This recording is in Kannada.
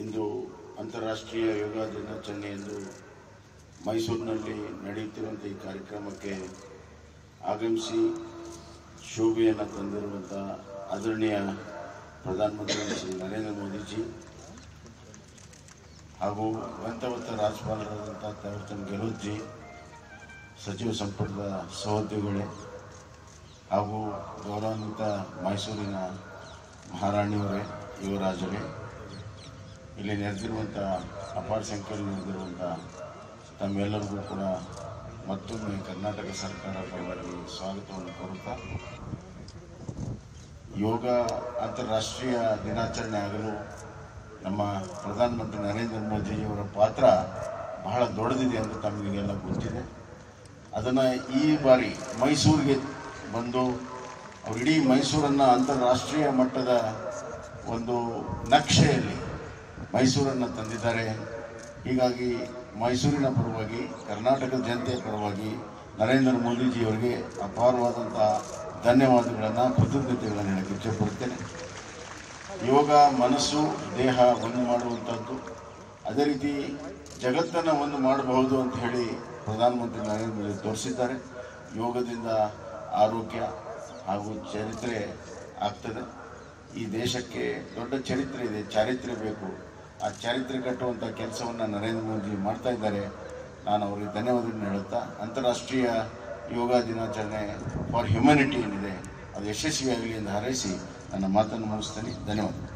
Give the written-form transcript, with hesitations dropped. ಇಂದು ಅಂತಾರಾಷ್ಟ್ರೀಯ ಯೋಗ ದಿನಾಚರಣೆಯಂದು ಮೈಸೂರಿನಲ್ಲಿ ನಡೆಯುತ್ತಿರುವಂಥ ಈ ಕಾರ್ಯಕ್ರಮಕ್ಕೆ ಆಗಮಿಸಿ ಶೋಭೆಯನ್ನು ತಂದಿರುವಂಥ ಆದರಣೀಯ ಪ್ರಧಾನಮಂತ್ರಿ ಶ್ರೀ ನರೇಂದ್ರ ಮೋದಿಜಿ ಹಾಗೂ ವಂತವಂತ ರಾಜ್ಯಪಾಲರಾದಂಥ ತಾವರ್ಚಂದ್ ಗೆಹ್ಲೋಟ್ಜಿ, ಸಚಿವ ಸಂಪುಟದ ಸಹೋದ್ಯೋಗಿಗಳೇ ಹಾಗೂ ಗೌರವಾನ್ವಿತ ಮೈಸೂರಿನ ಮಹಾರಾಣಿಯವರೇ, ಯುವರಾಜರೇ, ಇಲ್ಲಿ ನೆರೆದಿರುವಂಥ ಅಪಾರ ಸಂಖ್ಯೆಯಲ್ಲಿ ನೆರೆದಿರುವಂಥ ತಮ್ಮೆಲ್ಲರಿಗೂ ಕೂಡ ಮತ್ತೊಮ್ಮೆ ಕರ್ನಾಟಕ ಸರ್ಕಾರ ಪರವಾಗಿ ಸ್ವಾಗತವನ್ನು ಕೋರುತ್ತಾ, ಯೋಗ ಅಂತಾರಾಷ್ಟ್ರೀಯ ದಿನಾಚರಣೆ ಆಗಲು ನಮ್ಮ ಪ್ರಧಾನಮಂತ್ರಿ ನರೇಂದ್ರ ಮೋದಿಯವರ ಪಾತ್ರ ಬಹಳ ದೊಡ್ಡದಿದೆ ಅಂತ ತಮಗೆಲ್ಲ ಗೊತ್ತಿದೆ. ಅದನ್ನು ಈ ಬಾರಿ ಮೈಸೂರಿಗೆ ಬಂದು ಅವರು ಇಡೀ ಮೈಸೂರನ್ನು ಅಂತಾರಾಷ್ಟ್ರೀಯ ಮಟ್ಟದ ಒಂದು ನಕ್ಷೆಯಲ್ಲಿ ಮೈಸೂರನ್ನು ತಂದಿದ್ದಾರೆ. ಹೀಗಾಗಿ ಮೈಸೂರಿನ ಪರವಾಗಿ, ಕರ್ನಾಟಕದ ಜನತೆಯ ಪರವಾಗಿ ನರೇಂದ್ರ ಮೋದಿಜಿಯವರಿಗೆ ಅಪಾರವಾದಂಥ ಧನ್ಯವಾದಗಳನ್ನು, ಕೃತಜ್ಞತೆಗಳನ್ನು ಹೇಳಕ್ಕೆ ಇಚ್ಛೆಪಡುತ್ತೇನೆ. ಯೋಗ ಮನಸ್ಸು ದೇಹ ಒಂದು ಮಾಡುವಂಥದ್ದು, ಅದೇ ರೀತಿ ಜಗತ್ತನ್ನು ಒಂದು ಮಾಡಬಹುದು ಅಂತ ಹೇಳಿ ಪ್ರಧಾನಮಂತ್ರಿ ನರೇಂದ್ರ ಮೋದಿ ತೋರಿಸಿದ್ದಾರೆ. ಯೋಗದಿಂದ ಆರೋಗ್ಯ ಹಾಗೂ ಚರಿತ್ರೆ ಆಗ್ತದೆ. ಈ ದೇಶಕ್ಕೆ ದೊಡ್ಡ ಚರಿತ್ರೆ ಇದೆ, ಚಾರಿತ್ರ್ಯ ಬೇಕು. ಆ ಚಾರಿತ್ರ್ಯ ಕಟ್ಟುವಂಥ ಕೆಲಸವನ್ನು ನರೇಂದ್ರ ಮೋದಿ ಮಾಡ್ತಾ ಇದ್ದಾರೆ. ನಾನು ಅವರಿಗೆ ಧನ್ಯವಾದಗಳನ್ನು ಹೇಳುತ್ತಾ, ಅಂತಾರಾಷ್ಟ್ರೀಯ ಯೋಗ ದಿನಾಚರಣೆ ಫಾರ್ ಹ್ಯುಮ್ಯಾನಿಟಿ ಏನಿದೆ ಅದು ಯಶಸ್ವಿಯಾಗಲಿ ಎಂದು ಹಾರೈಸಿ ನನ್ನ ಮಾತನ್ನು ಮುಗಿಸ್ತೇನೆ. ಧನ್ಯವಾದ.